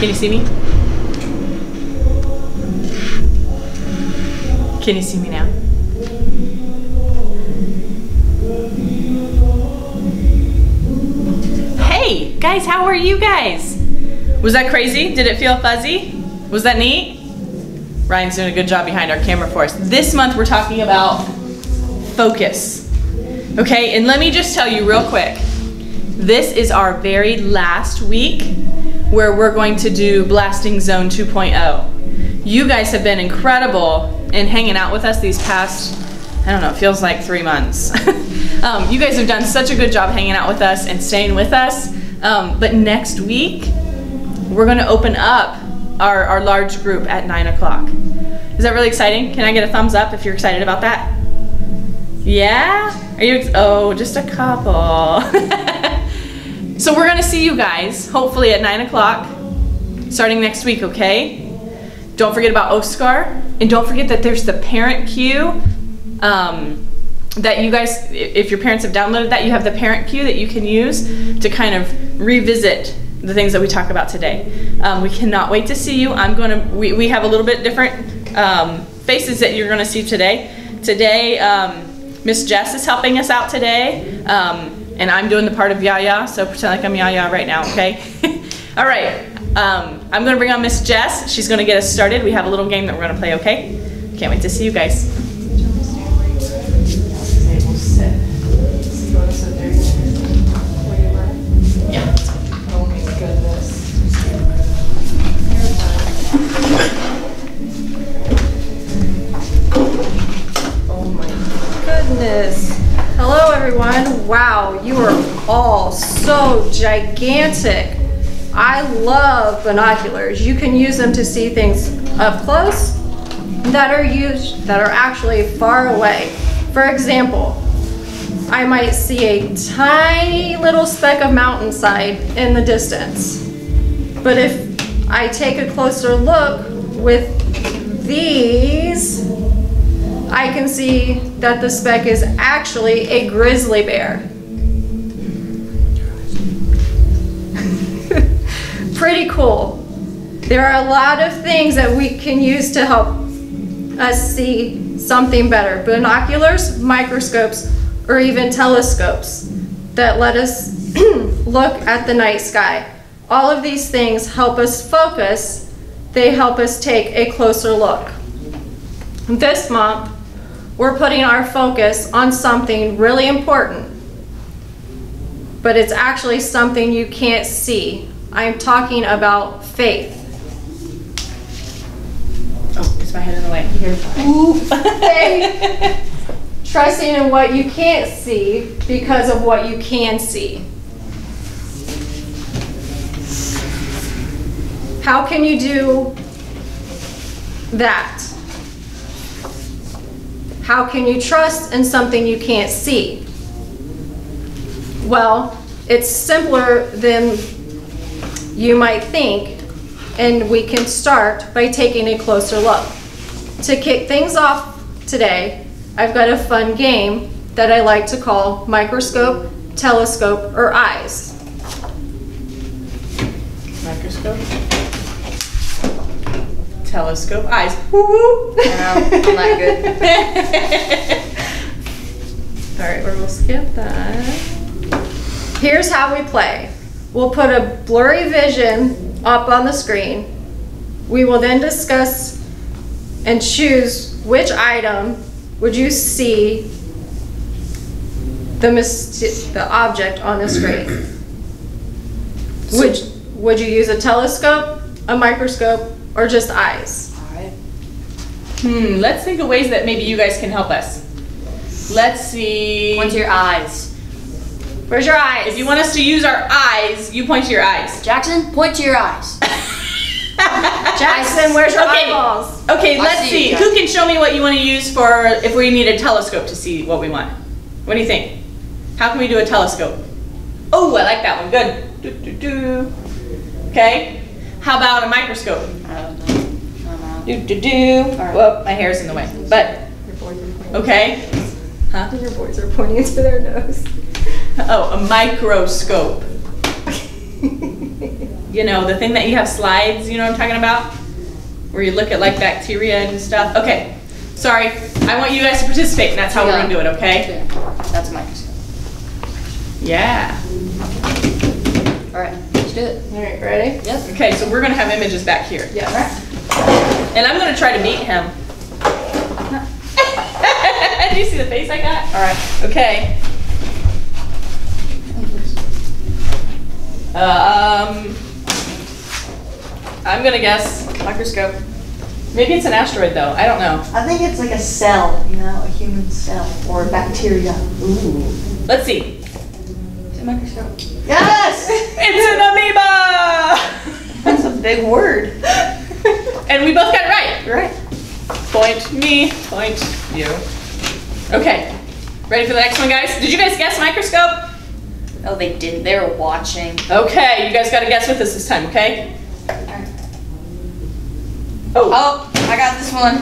Can you see me? Can you see me now? Hey, guys, how are you guys? Was that crazy? Did it feel fuzzy? Was that neat? Ryan's doing a good job behind our camera for us. This month we're talking about focus, okay? And let me just tell you real quick, this is our very last week where we're going to do Blasting Zone 2.0. You guys have been incredible in hanging out with us these past, I don't know, it feels like 3 months. You guys have done such a good job hanging out with us and staying with us, but next week we're gonna open up our large group at 9 o'clock. Is that really exciting? Can I get a thumbs up if you're excited about that? Yeah? Are you, oh, just a couple. So we're gonna see you guys, hopefully at 9 o'clock, starting next week, okay? Don't forget about Oscar, and don't forget that there's the parent queue that you guys, if your parents have downloaded that, you have the parent queue that you can use to kind of revisit the things that we talk about today. We cannot wait to see you. We have a little bit different faces that you're gonna see today. Today, Miss Jess is helping us out today, and I'm doing the part of Yaya, so pretend like I'm Yaya right now, okay? All right, I'm gonna bring on Miss Jess. She's gonna get us started. We have a little game that we're gonna play, okay? Can't wait to see you guys. Goodness. Hello everyone. Wow, you are all so gigantic. I love binoculars. You can use them to see things up close that are actually far away. For example, I might see a tiny little speck of mountainside in the distance. But if I take a closer look with these, I can see that the speck is actually a grizzly bear. Pretty cool. There are a lot of things that we can use to help us see something better. Binoculars, microscopes, or even telescopes that let us look at the night sky. All of these things help us focus. They help us take a closer look. This month, we're putting our focus on something really important, but it's actually something you can't see. I'm talking about faith. Oh, it's my head in the way. Here. Ooh. Faith. Trusting in what you can't see because of what you can see. How can you do that? How can you trust in something you can't see? Well, it's simpler than you might think, and we can start by taking a closer look. To kick things off today, I've got a fun game that I like to call microscope, telescope, or eyes. Microscope, telescope, eyes. Woo-hoo! No, I'm not good. All right, we'll skip that. Here's how we play. We'll put a blurry vision up on the screen. We will then discuss and choose which item would you see the object on the screen. Would you use a telescope, a microscope, or just eyes? Let's think of ways that maybe you guys can help us. Let's see. Point to your eyes. Where's your eyes? If you want us to use our eyes, you point to your eyes. Jackson, point to your eyes. Jackson, where's your eyeballs? Okay, let's see. Who can show me what you want to use for if we need a telescope to see what we want? What do you think? How can we do a telescope? Oh, I like that one. Good. Okay. How about a microscope? I don't know. Right. Well, my hair's in the way. But okay. Huh? Your boys are pointing to their nose. Oh, a microscope. you know, the thing that you have slides, you know what I'm talking about? Where you look at like bacteria and stuff. Okay, sorry, I want you guys to participate, and that's how we're gonna do it, okay? That's my question. Yeah. All right, let's do it. All right, ready? Yes. Okay, so we're gonna have images back here. Yeah. All right. And I'm gonna try to meet him. Do you see the face I got? All right. Okay. I'm gonna guess microscope. Maybe it's an asteroid though. I don't know. I think it's like a cell, you know, a human cell or a bacteria. Ooh. Let's see. Is it microscope? Yes! It's an amoeba. That's a big word. And we both got it right. You're right. Point me. Point you. Okay. Ready for the next one, guys? Did you guys guess microscope? Oh, they didn't. They were watching. Okay, you guys got to guess with us this time, okay? Oh. Oh, I got this one.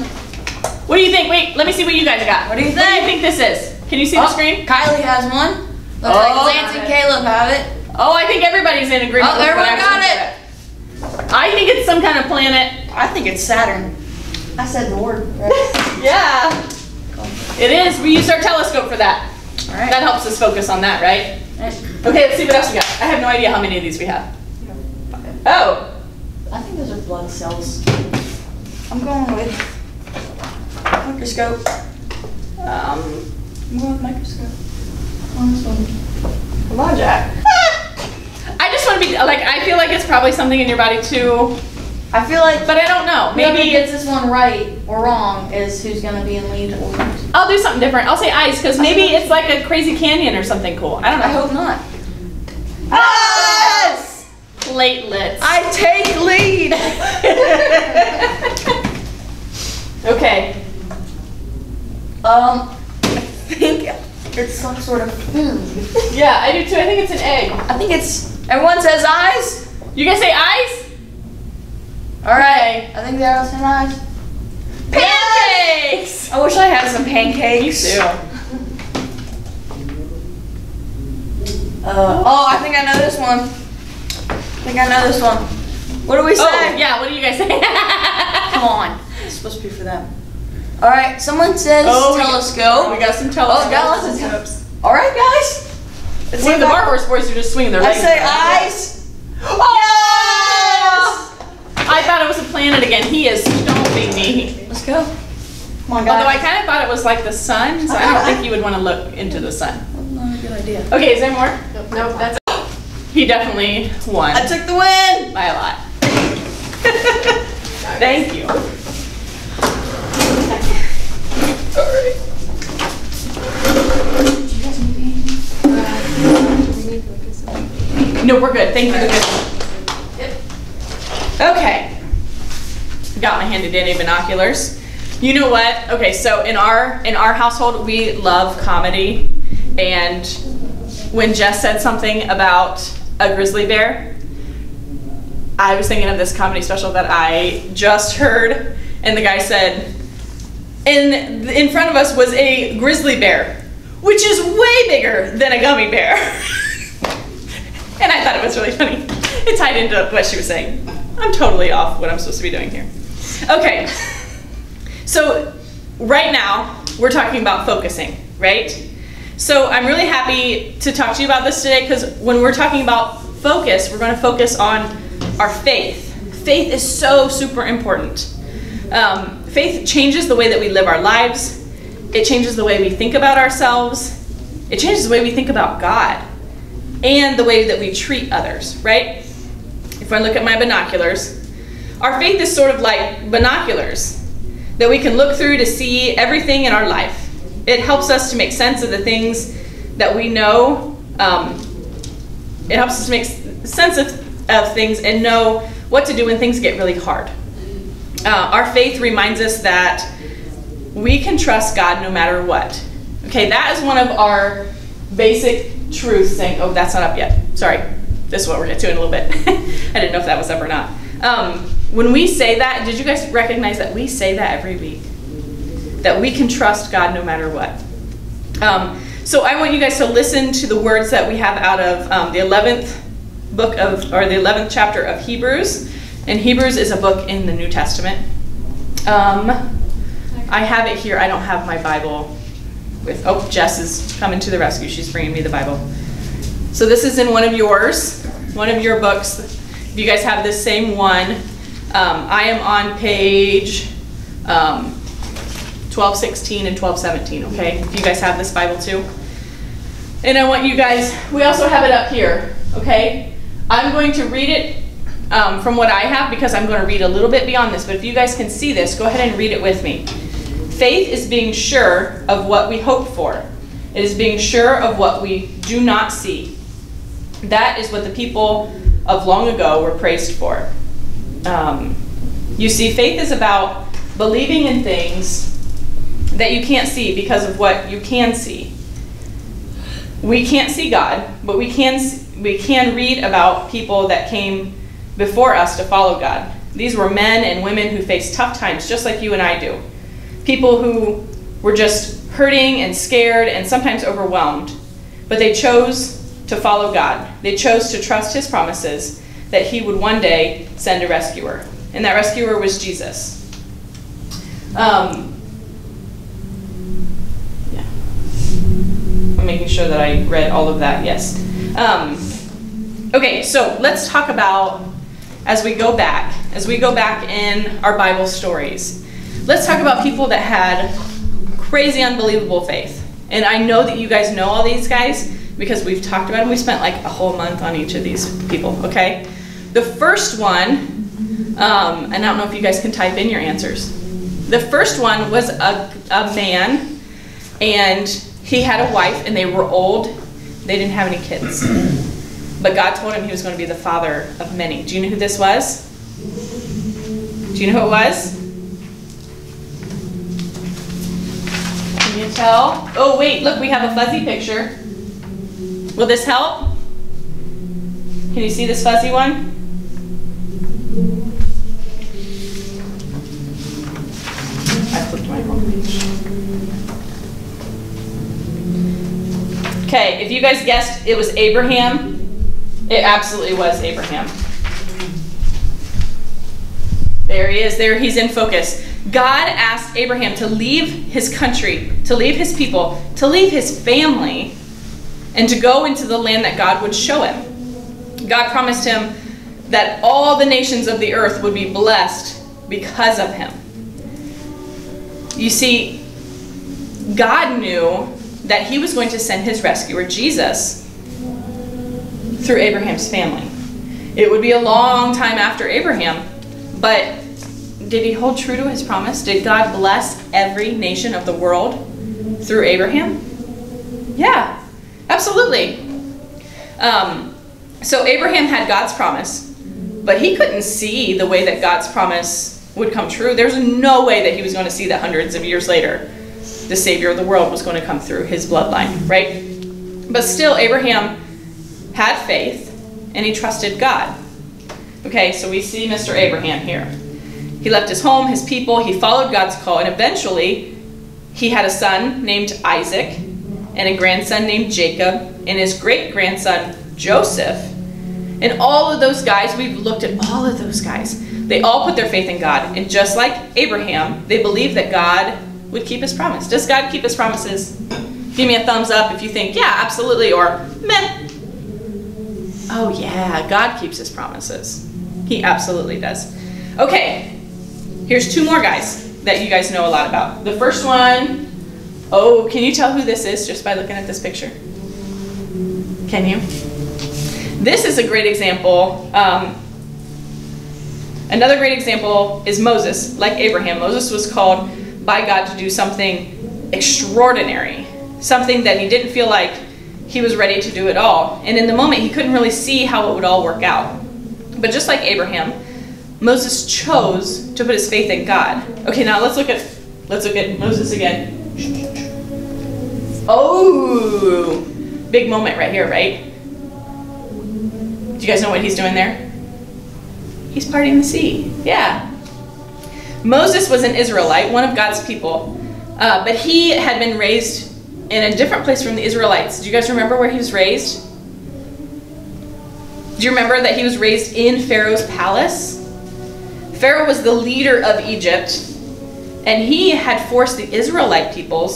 What do you think? Wait, let me see what you guys got. What do you think? What do you think this is? Can you see the screen? Kylie has one. Looks like Lance and Caleb have it. Oh, I think everybody's in agreement. Oh, everyone got it. I think it's some kind of planet. I think it's Saturn. I said the word, right? Yeah. It is. We used our telescope for that. All right. That helps us focus on that, right? Okay, let's see what else we got. I have no idea how many of these we have. Oh. I think those are blood cells. I'm going with microscope. I'm going with microscope. On this one. Come on, Jack. I just want to be, like, I feel like it's probably something in your body too. I feel like, but I don't know. Maybe who gets this one right or wrong is who's going to be in lead or not. I'll do something different. I'll say ice because maybe it's like a crazy canyon or something cool. I don't know. I hope not. Yes! Platelets. I take lead. Okay. I think it's some sort of food. Yeah, I do too. I think it's an egg. I think it's, everyone says eyes. You guys say eyes? All right, I think that was an eye. Pancakes! I wish I had some pancakes. Me too. Oh, I think I know this one. What do we say? Oh, yeah, what do you guys say? Come on. It's supposed to be for them. All right, someone says telescope. We got some telescopes. Oh, got lots of telescopes. All right, guys. It's like the Barbarous Boys are just swinging their legs. I say eyes. Oh! I thought it was a planet again. He is stomping me. Let's go. Come on, guys. Although I kind of thought it was like the sun, so I don't think you would want to look into the sun. Not a good idea. Okay, is there more? Nope. Nope, that's it. He definitely won. I took the win. By a lot. Thank you. All right. Do you guys need anything? We need to look at something. No, we're good. Thank you. Good. Okay, got my handy dandy binoculars. You know what? Okay, so in our household, we love comedy. And when Jess said something about a grizzly bear, I was thinking of this comedy special that I just heard, and the guy said, in front of us was a grizzly bear, which is way bigger than a gummy bear. And I thought it was really funny. It tied into what she was saying. I'm totally off what I'm supposed to be doing here. Okay, so right now we're talking about focusing, right? So I'm really happy to talk to you about this today because when we're talking about focus, we're going to focus on our faith. Faith is so super important. Faith changes the way that we live our lives. It changes the way we think about ourselves. It changes the way we think about God and the way that we treat others, right? If I look at my binoculars, our faith is sort of like binoculars that we can look through to see everything in our life. It helps us to make sense of the things that we know. It helps us to make sense of things and know what to do when things get really hard. Our faith reminds us that we can trust God no matter what. Okay, that is one of our basic truths. Saying, oh, that's not up yet. Sorry. This is what we're getting to in a little bit. I didn't know if that was up or not. When we say that, did you guys recognize that we say that every week? That we can trust God no matter what. So I want you guys to listen to the words that we have out of the 11th book of, or the 11th chapter of Hebrews. And Hebrews is a book in the New Testament. I have it here. I don't have my Bible with, oh, Jess is coming to the rescue. She's bringing me the Bible. So this is in one of yours, one of your books. If you guys have this same one, I am on page 1216 and 1217, okay? If you guys have this Bible too. And I want you guys, we also have it up here, okay? I'm going to read it from what I have, because I'm going to read a little bit beyond this, but if you guys can see this, go ahead and read it with me. Faith is being sure of what we hope for. It is being sure of what we do not see. That is what the people of long ago were praised for. You see, faith is about believing in things that you can't see because of what you can see. We can't see God, but we can read about people that came before us to follow God. These were men and women who faced tough times, just like you and I do. People who were just hurting and scared and sometimes overwhelmed, but they chose to follow God. They chose to trust his promises that he would one day send a rescuer. And that rescuer was Jesus. Yeah. I'm making sure that I read all of that, yes. Okay, so let's talk about, as we go back in our Bible stories, let's talk about people that had crazy, unbelievable faith. And I know that you guys know all these guys because we've talked about them. We spent like a whole month on each of these people, okay? The first one, and I don't know if you guys can type in your answers. The first one was a man, and he had a wife, and they were old. They didn't have any kids. But God told him he was going to be the father of many. Do you know who this was? Do you know who it was? Can you tell? Oh, wait, look, we have a fuzzy picture. Will this help? Can you see this fuzzy one? Okay, if you guys guessed it was Abraham, it absolutely was Abraham. There he is, there he's in focus. God asked Abraham to leave his country, to leave his people, to leave his family, and to go into the land that God would show him. God promised him that all the nations of the earth would be blessed because of him. You see, God knew that he was going to send his rescuer, Jesus, through Abraham's family. It would be a long time after Abraham, but did he hold true to his promise? Did God bless every nation of the world through Abraham? Yeah, absolutely. So Abraham had God's promise, but he couldn't see the way that God's promise would come true. There's no way that he was going to see that hundreds of years later the Savior of the world was going to come through his bloodline, right? But still, Abraham had faith, and he trusted God. Okay, so we see Mr. Abraham here. He left his home, his people, he followed God's call, and eventually he had a son named Isaac, and a grandson named Jacob, and his great-grandson Joseph. And all of those guys, we've looked at all of those guys. They all put their faith in God, and just like Abraham, they believed that God would keep his promise. Does God keep his promises? Give me a thumbs up if you think, yeah, absolutely, or meh. Oh yeah, God keeps his promises. He absolutely does. Okay, here's two more guys that you guys know a lot about. The first one, oh, can you tell who this is just by looking at this picture? Can you? This is a great example. Another great example is Moses. Like Abraham, Moses was called by God to do something extraordinary, something that he didn't feel like he was ready to do at all. And in the moment, he couldn't really see how it would all work out. But just like Abraham, Moses chose to put his faith in God. Okay, now let's look at Moses again. Oh, big moment right here, right? Do you guys know what he's doing there? He's parting the sea, yeah. Moses was an Israelite, one of God's people, but he had been raised in a different place from the Israelites. Do you guys remember where he was raised? Do you remember that he was raised in Pharaoh's palace? Pharaoh was the leader of Egypt, and he had forced the Israelite people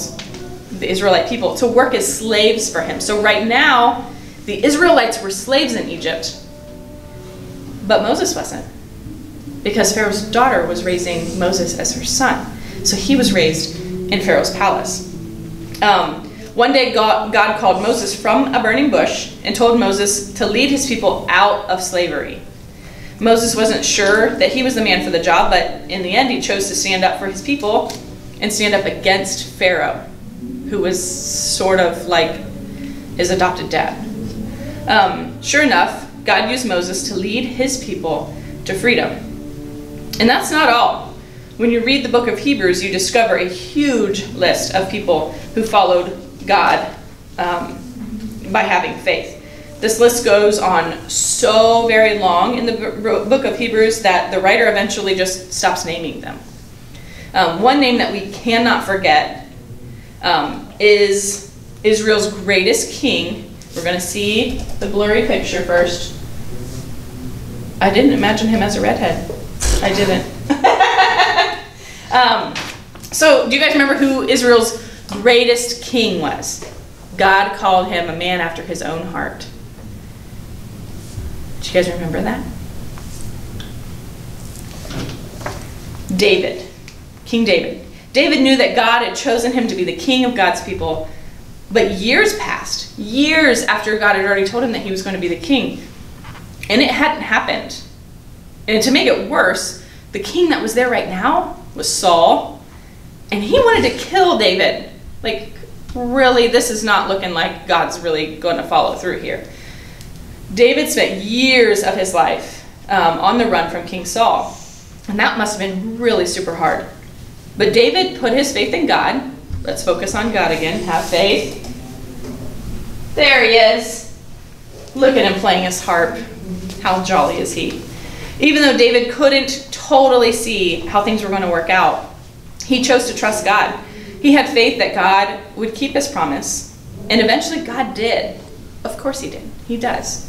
to work as slaves for him. So right now, the Israelites were slaves in Egypt, but Moses wasn't, because Pharaoh's daughter was raising Moses as her son. So he was raised in Pharaoh's palace. One day God called Moses from a burning bush and told Moses to lead his people out of slavery. Moses wasn't sure that he was the man for the job, but in the end he chose to stand up for his people and stand up against Pharaoh, who was sort of like his adopted dad. Sure enough, God used Moses to lead his people to freedom. And that's not all. When you read the book of Hebrews, you discover a huge list of people who followed God by having faith. This list goes on so very long in the book of Hebrews that the writer eventually just stops naming them. One name that we cannot forget is Israel's greatest king. We're going to see the blurry picture first. I didn't imagine him as a redhead. I didn't. So do you guys remember who Israel's greatest king was? God called him a man after his own heart. Do you guys remember that? David. King David. David knew that God had chosen him to be the king of God's people, but years passed, years after God had already told him that he was going to be the king, and it hadn't happened. And to make it worse, the king that was there right now was Saul, and he wanted to kill David. Like, really, this is not looking like God's really going to follow through here. David spent years of his life on the run from King Saul, and that must have been really super hard. But David put his faith in God. Let's focus on God again. Have faith. There he is. Look at him playing his harp. How jolly is he? Even though David couldn't totally see how things were going to work out, he chose to trust God. He had faith that God would keep his promise, and eventually God did. Of course he did. He does.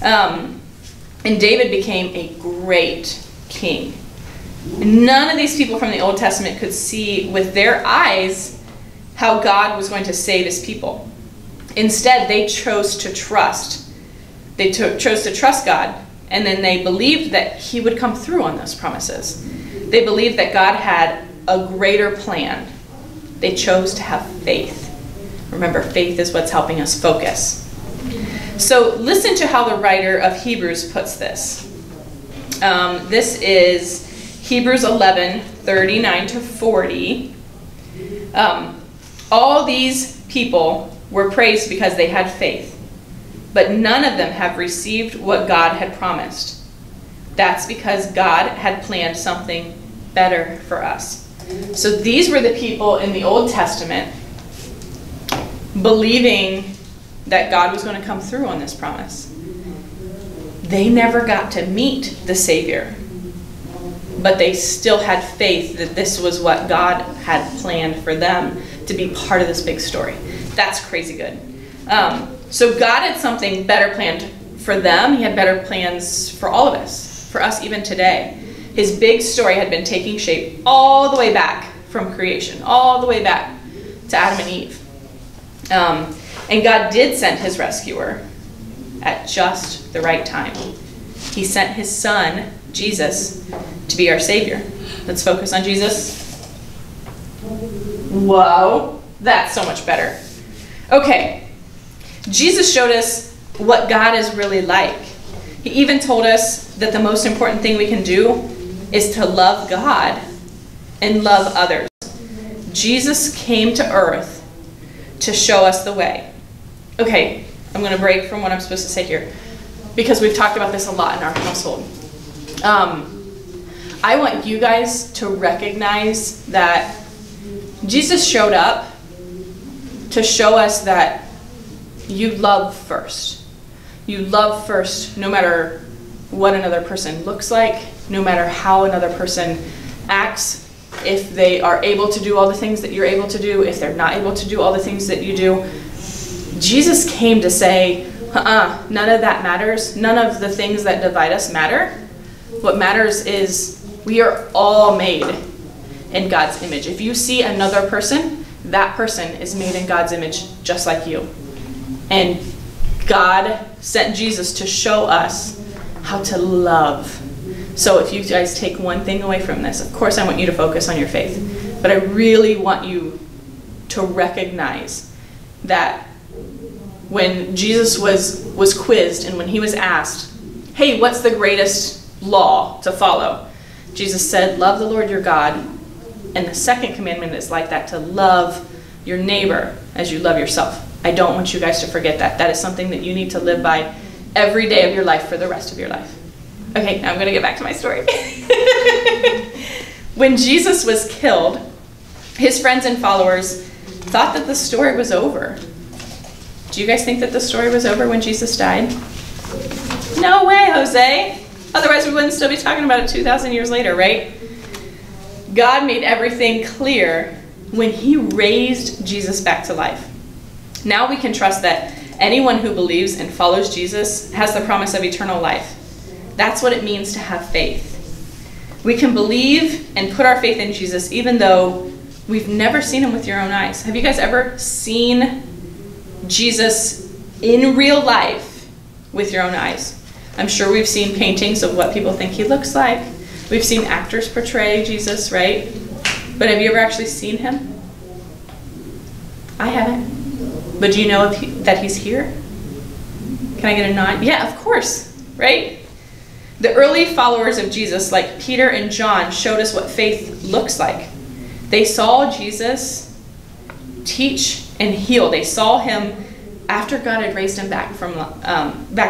And David became a great king. None of these people from the Old Testament could see with their eyes how God was going to save his people. Instead, they chose to trust. They chose to trust God, and then they believed that he would come through on those promises. They believed that God had a greater plan. They chose to have faith. Remember, faith is what's helping us focus. So listen to how the writer of Hebrews puts this. This is Hebrews 11:39-40. All these people were praised because they had faith, but none of them have received what God had promised. That's because God had planned something better for us. So these were the people in the Old Testament believing that God was going to come through on this promise. They never got to meet the Savior, but they still had faith that this was what God had planned for them to be part of this big story. That's crazy good. So God had something better planned for them. He had better plans for all of us, for us even today. His big story had been taking shape all the way back from creation, all the way back to Adam and Eve. And God did send his rescuer at just the right time. He sent his son, Jesus, to be our Savior. Let's focus on Jesus. Whoa, that's so much better. Okay, Jesus showed us what God is really like. He even told us that the most important thing we can do is to love God and love others. Jesus came to earth to show us the way. Okay, I'm going to break from what I'm supposed to say here, because we've talked about this a lot in our household. I want you guys to recognize that Jesus showed up to show us that you love first. You love first no matter what another person looks like, no matter how another person acts, if they are able to do all the things that you're able to do, if they're not able to do all the things that you do. Jesus came to say, None of that matters. None of the things that divide us matter. What matters is we are all made in God's image. If you see another person, that person is made in God's image just like you. And God sent Jesus to show us how to love. So if you guys take one thing away from this, of course I want you to focus on your faith, but I really want you to recognize that when Jesus was quizzed and when he was asked, hey, what's the greatest law to follow? Jesus said, love the Lord your God. And the second commandment is like that, to love your neighbor as you love yourself. I don't want you guys to forget that. That is something that you need to live by every day of your life for the rest of your life. Okay, now I'm going to get back to my story. When Jesus was killed, his friends and followers thought that the story was over. Do you guys think that the story was over when Jesus died? No way, Jose. Otherwise, we wouldn't still be talking about it 2,000 years later, right? God made everything clear when he raised Jesus back to life. Now we can trust that anyone who believes and follows Jesus has the promise of eternal life. That's what it means to have faith. We can believe and put our faith in Jesus even though we've never seen him with your own eyes. Have you guys ever seen Jesus in real life with your own eyes? I'm sure we've seen paintings of what people think he looks like. We've seen actors portray Jesus, right? But have you ever actually seen him? I haven't. But do you know if that he's here? Can I get a nod? Yeah, of course, right? The early followers of Jesus, like Peter and John, showed us what faith looks like. They saw Jesus teach and heal. They saw him after God had raised him back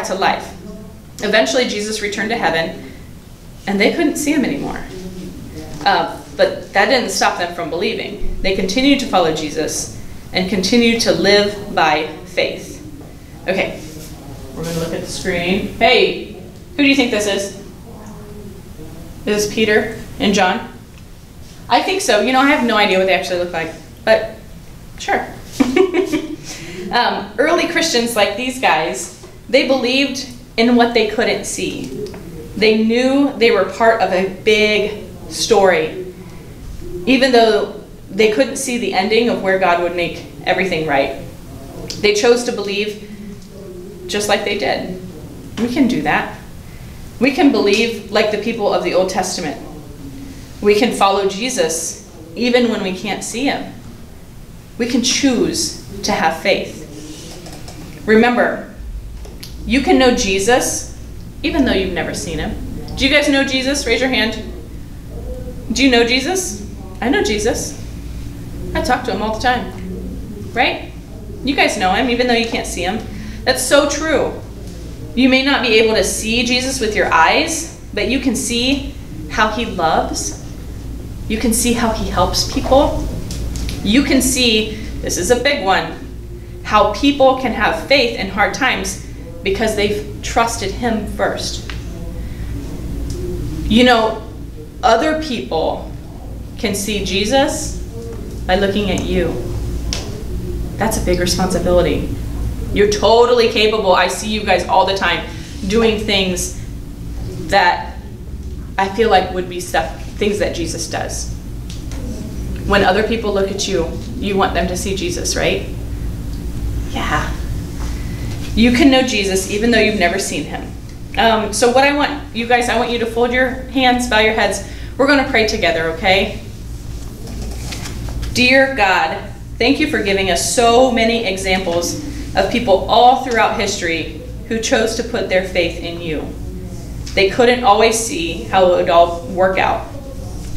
to life. Eventually, Jesus returned to heaven, and they couldn't see him anymore. But that didn't stop them from believing. They continued to follow Jesus and continue to live by faith. Okay, we're going to look at the screen. Hey, who do you think this is? Is this Peter and John? I think so. You know, I have no idea what they actually look like, but sure. Early Christians like these guys, they believed in what they couldn't see. They knew they were part of a big story, even though they couldn't see the ending of where God would make everything right. They chose to believe just like they did. We can do that. We can believe like the people of the Old Testament. We can follow Jesus even when we can't see him. We can choose to have faith. Remember, you can know Jesus even though you've never seen him. Do you guys know Jesus? Raise your hand. Do you know Jesus? I know Jesus. I talk to him all the time, right? You guys know him even though you can't see him. That's so true. You may not be able to see Jesus with your eyes, but you can see how he loves. You can see how he helps people. You can see, this is a big one, how people can have faith in hard times because they've trusted him first. You know, other people can see Jesus by looking at you. That's a big responsibility. You're totally capable. I see you guys all the time doing things that I feel like would be things that Jesus does. When other people look at you, you want them to see Jesus, right? Yeah. You can know Jesus even though you've never seen him. So what I want, you guys, I want you to fold your hands, bow your heads. We're going to pray together, okay? Dear God, thank you for giving us so many examples of people all throughout history who chose to put their faith in you. They couldn't always see how it would all work out,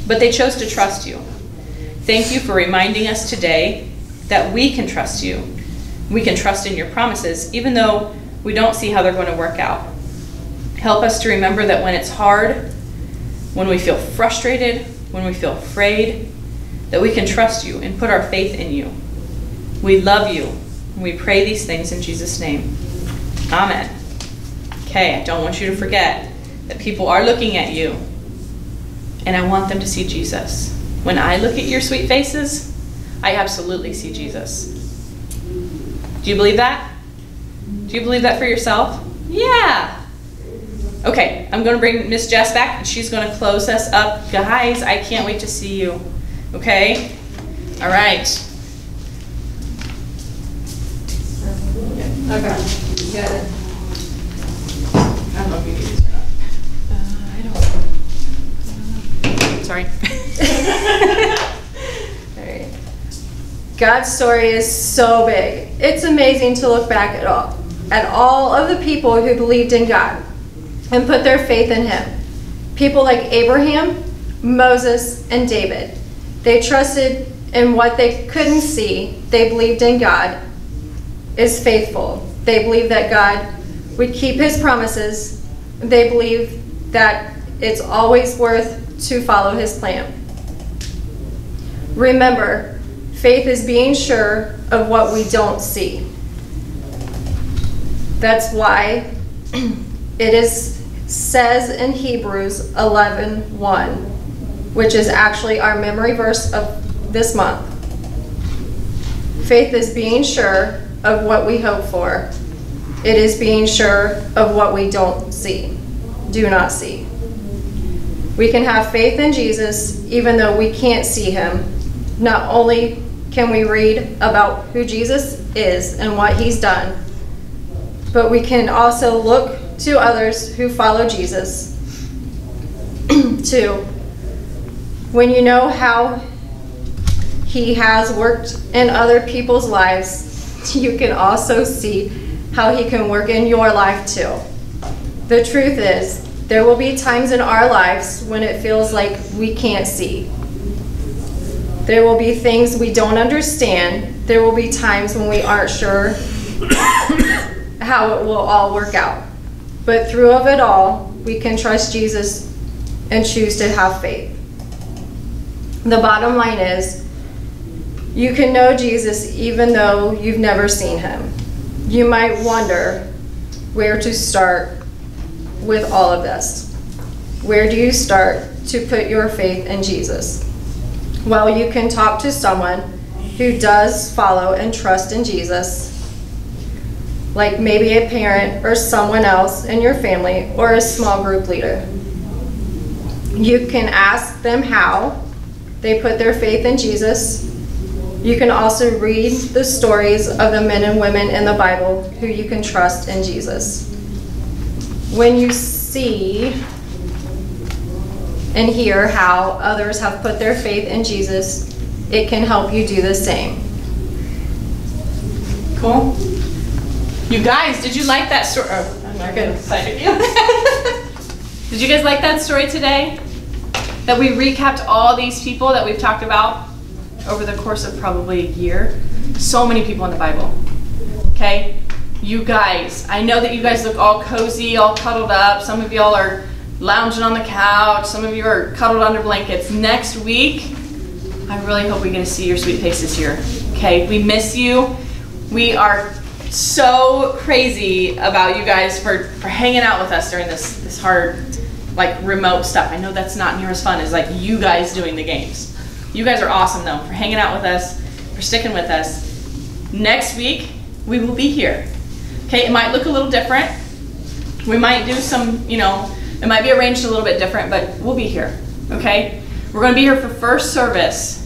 but they chose to trust you. Thank you for reminding us today that we can trust you. We can trust in your promises, even though we don't see how they're going to work out. Help us to remember that when it's hard, when we feel frustrated, when we feel afraid, that we can trust you and put our faith in you. We love you. We pray these things in Jesus' name. Amen. Okay, I don't want you to forget that people are looking at you, and I want them to see Jesus. When I look at your sweet faces, I absolutely see Jesus. Do you believe that? Do you believe that for yourself? Yeah. Okay, I'm going to bring Miss Jess back, and she's going to close us up. Guys, I can't wait to see you. Okay? All right. Okay. You got it. I don't know if you need these or not. I don't know. Sorry. All right. God's story is so big. It's amazing to look back at all of the people who believed in God and put their faith in him. People like Abraham, Moses, and David. They trusted in what they couldn't see. They believed in God is faithful. They believed that God would keep his promises. They believe that it's always worth to follow his plan. Remember, faith is being sure of what we don't see. That's why it says in Hebrews 11:1, which is actually our memory verse of this month. Faith is being sure of what we hope for. It is being sure of what we don't see, do not see. We can have faith in Jesus even though we can't see him. Not only can we read about who Jesus is and what he's done, but we can also look to others who follow Jesus too. When you know how he has worked in other people's lives, you can also see how he can work in your life too. The truth is, there will be times in our lives when it feels like we can't see. There will be things we don't understand. There will be times when we aren't sure how it will all work out. But through of it all, we can trust Jesus and choose to have faith. The bottom line is, you can know Jesus even though you've never seen him. You might wonder where to start with all of this. Where do you start to put your faith in Jesus? Well, you can talk to someone who does follow and trust in Jesus, like maybe a parent or someone else in your family or a small group leader. You can ask them how they put their faith in Jesus. You can also read the stories of the men and women in the Bible who you can trust in Jesus. When you see and hear how others have put their faith in Jesus, it can help you do the same. Cool. You guys, did you like that story? Oh, I'm not going to excite you. Did you guys like that story today? That we recapped all these people that we've talked about over the course of probably a year. So many people in the Bible. Okay? You guys, I know that you guys look all cozy, all cuddled up. Some of y'all are lounging on the couch. Some of you are cuddled under blankets. Next week, I really hope we get to see your sweet faces here. Okay? We miss you. We are so crazy about you guys for hanging out with us during this hard, like, remote stuff. I know that's not near as fun as, like, you guys doing the games. You guys are awesome, though, for hanging out with us, for sticking with us. Next week, we will be here. Okay, it might look a little different. We might do some, it might be arranged a little bit different, but we'll be here, okay? We're going to be here for first service.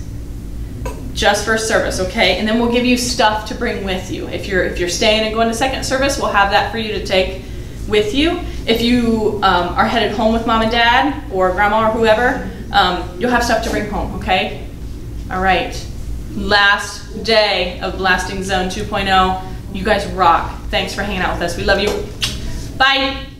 Just first service, okay? And then we'll give you stuff to bring with you. If you're staying and going to second service, we'll have that for you to take with you. If you are headed home with mom and dad or grandma or whoever, you'll have stuff to bring home, okay? All right. Last day of Blasting Zone 2.0. You guys rock. Thanks for hanging out with us. We love you. Bye.